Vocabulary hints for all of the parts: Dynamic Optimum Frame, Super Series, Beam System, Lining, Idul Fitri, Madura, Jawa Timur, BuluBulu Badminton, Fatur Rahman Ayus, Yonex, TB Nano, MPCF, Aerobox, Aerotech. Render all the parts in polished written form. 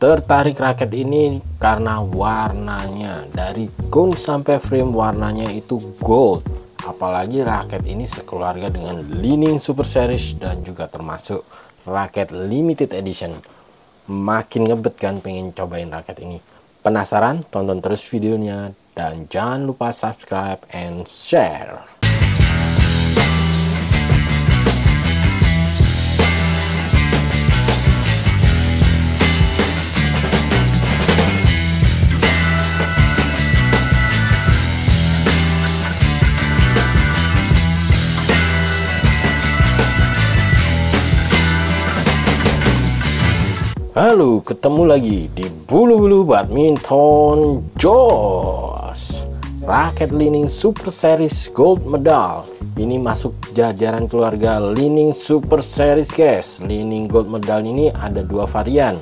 tertarik raket ini karena warnanya. Dari gun sampai frame warnanya itu gold. Apalagi raket ini sekeluarga dengan Lining Super Series dan juga termasuk raket limited edition. Makin ngebet kan pengen cobain raket ini. Penasaran? Tonton terus videonya dan jangan lupa subscribe and share. Halo, ketemu lagi di BuluBulu Badminton Jos. Raket Lining Super Series Gold Medal ini masuk jajaran keluarga Lining Super Series, guys. Lining Gold Medal ini ada dua varian.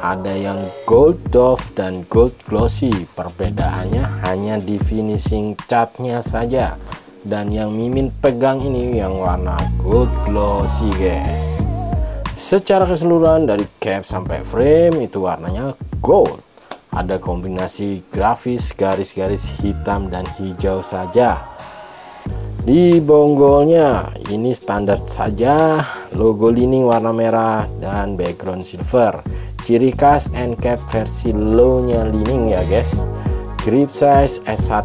Ada yang Gold Dove dan Gold Glossy. Perbedaannya hanya di finishing catnya saja. Dan yang Mimin pegang ini yang warna Gold Glossy, guys. Secara keseluruhan dari cap sampai frame itu warnanya gold. Ada kombinasi grafis garis-garis hitam dan hijau saja. Di bonggolnya ini standar saja, logo Lining warna merah dan background silver. Ciri khas end cap versi low-nya Lining ya guys. Grip size S1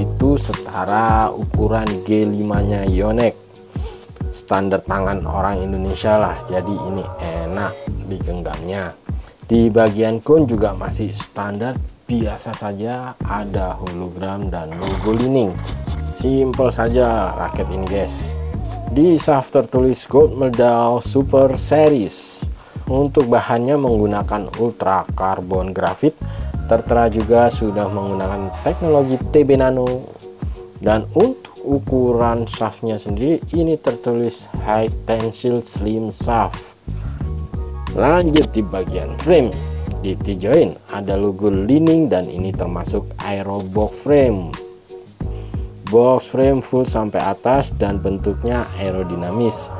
itu setara ukuran G5-nya Yonex. Standar tangan orang Indonesia lah, jadi ini enak digenggamnya. Di bagian kun juga masih standar biasa saja, ada hologram dan logo Lining. Simple saja raket ini guys. Di shaft tertulis Gold Medal Super Series. Untuk bahannya menggunakan ultra karbon grafit. Tertera juga sudah menggunakan teknologi TB Nano. Dan untuk ukuran shaftnya sendiri ini tertulis high tensile slim shaft. Lanjut di bagian frame, di T-joint ada logo Lining dan ini termasuk aerobox frame. Box frame full sampai atas dan bentuknya aerodinamis.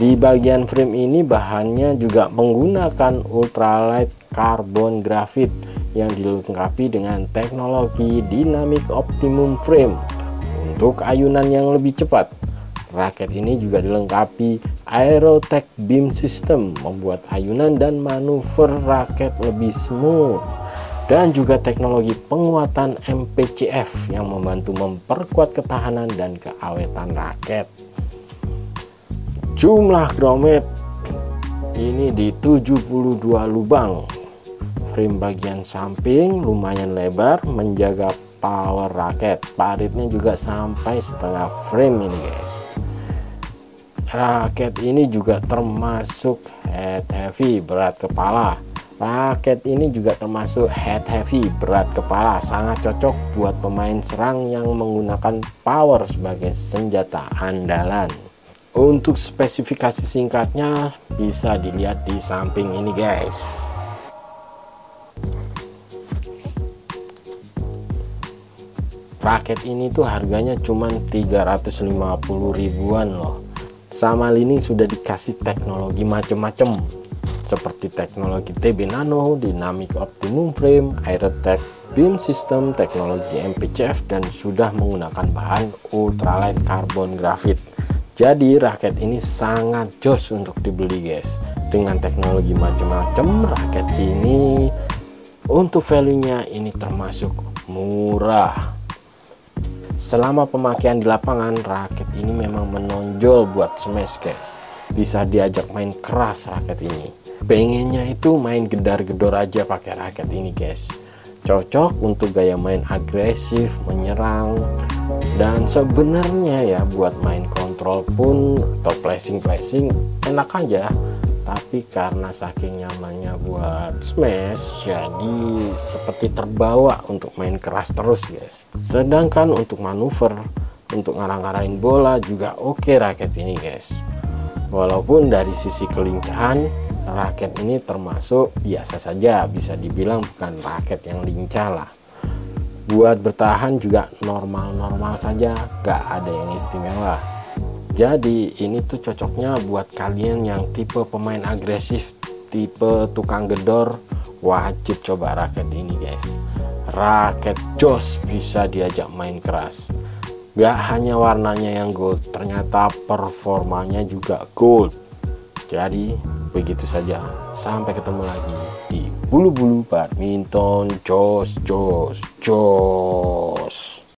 Di bagian frame ini bahannya juga menggunakan ultralight carbon grafit yang dilengkapi dengan teknologi Dynamic Optimum Frame. Untuk ayunan yang lebih cepat, raket ini juga dilengkapi Aerotech Beam System, membuat ayunan dan manuver raket lebih smooth. Dan juga teknologi penguatan MPCF yang membantu memperkuat ketahanan dan keawetan raket. Jumlah grommet ini di 72 lubang. Frame bagian samping lumayan lebar menjaga power raket, paritnya juga sampai setengah frame ini guys. Raket ini juga termasuk head heavy, berat kepala. Raket ini juga termasuk head heavy, berat kepala. Sangat cocok buat pemain serang yang menggunakan power sebagai senjata andalan. Untuk spesifikasi singkatnya bisa dilihat di samping ini guys. Raket ini tuh harganya cuma 350 ribuan loh. Sama Lining sudah dikasih teknologi macam-macam seperti teknologi TB Nano, Dynamic Optimum Frame, Aerotech Beam System, teknologi MPCF dan sudah menggunakan bahan ultralight carbon grafit. Jadi raket ini sangat jos untuk dibeli guys. Dengan teknologi macam-macam raket ini untuk value-nya ini termasuk murah. Selama pemakaian di lapangan, raket ini memang menonjol buat smash guys. Bisa diajak main keras raket ini. Pengennya itu main gedar-gedor aja pakai raket ini guys. Cocok untuk gaya main agresif, menyerang. Dan sebenarnya ya buat main kontrol pun atau flashing-flashing enak aja. Tapi karena saking nyamannya buat smash, jadi seperti terbawa untuk main keras terus guys. Sedangkan untuk manuver, untuk ngarang-ngarahin bola juga oke raket ini guys. Walaupun dari sisi kelincahan, raket ini termasuk biasa saja, bisa dibilang bukan raket yang lincah lah. Buat bertahan juga normal-normal saja, gak ada yang istimewa. Jadi ini tuh cocoknya buat kalian yang tipe pemain agresif tipe tukang gedor wajib coba raket ini guys. Raket jos, bisa diajak main keras. Gak hanya warnanya yang gold, ternyata performanya juga gold. Jadi begitu saja, sampai ketemu lagi di Bulu-Bulu Badminton. Jos jos jos.